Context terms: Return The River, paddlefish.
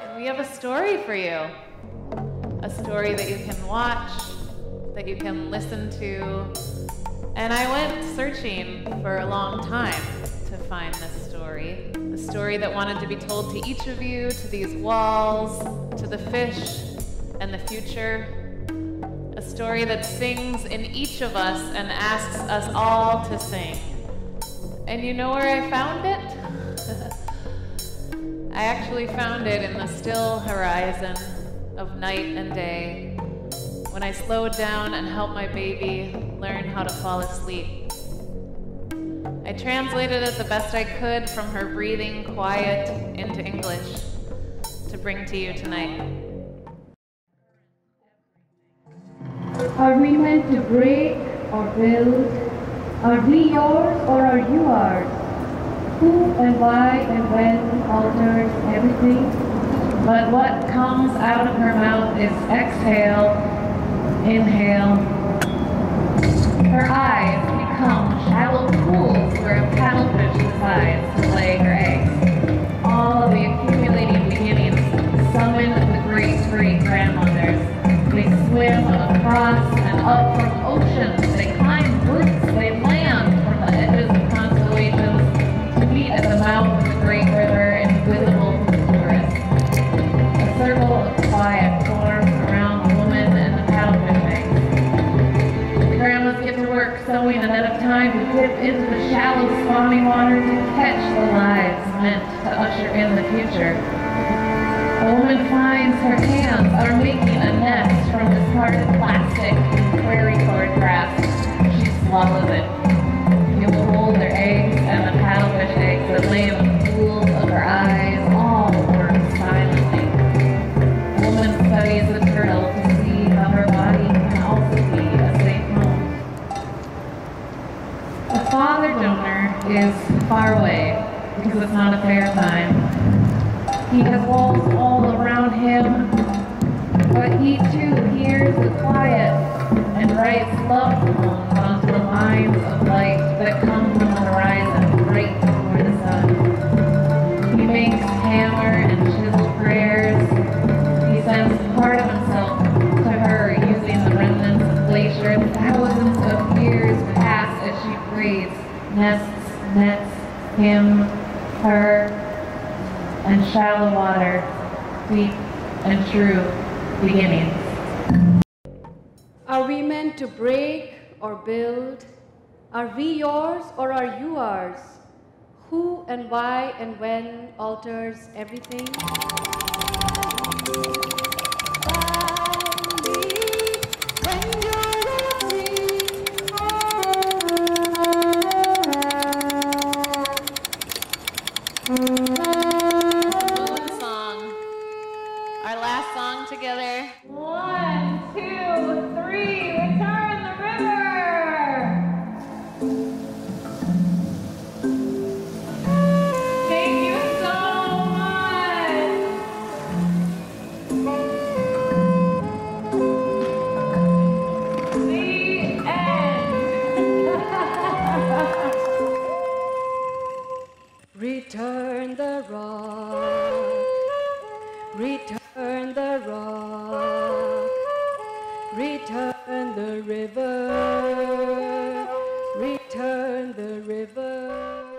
And we have a story for you. A story that you can watch, that you can listen to. And I went searching for a long time to find this story. A story that wanted to be told to each of you, to these walls, to the fish, and the future. A story that sings in each of us and asks us all to sing. And you know where I found it? I actually found it in the still horizon of night and day, when I slowed down and helped my baby learn how to fall asleep. I translated it the best I could from her breathing quiet into English to bring to you tonight. Are we meant to break or build? Are we yours or are you ours? Who and why and when alters everything? But what comes out of her mouth is exhale, inhale. Her eyes become shallow pools where a paddlefish decides to lay her eggs. All of the accumulating beginnings summon the great-great-grandmothers. They swim across and up from oceans, they climb roots, they land from the edges of constellations to meet at the mouth of the great river, invisible to the tourist. A circle of quiet forms around the woman and the paddlefish eggs. Grandmas get to work sewing a net of time to dip into the shallow, spawning water to catch the lives meant to usher in the future. A woman finds her hands are making a nest from discarded plastic prairie colored grass. She swallows it. It will hold their eggs and the paddlefish eggs that lay in the pools of her eyes, all work silently. A woman studies the turtle to see how her body can also be a safe home. A father donor is far away because it's not a fair time. He has walls all around him, but he too hears the quiet and writes love poems onto the lines of light that come from the horizon right before the sun. He makes hammer and chisel prayers. He sends part of himself to her using the remnants of glaciers thousands of years past as she prays nests, nets, him, her, and shallow water, deep and true beginnings. Are we meant to break or build? Are we yours or are you ours? Who and why and when alters everything? Together. 1, 2, 3, return the river! Thank you so much! The end! Return the rock. Return the rock, return the river, return the river.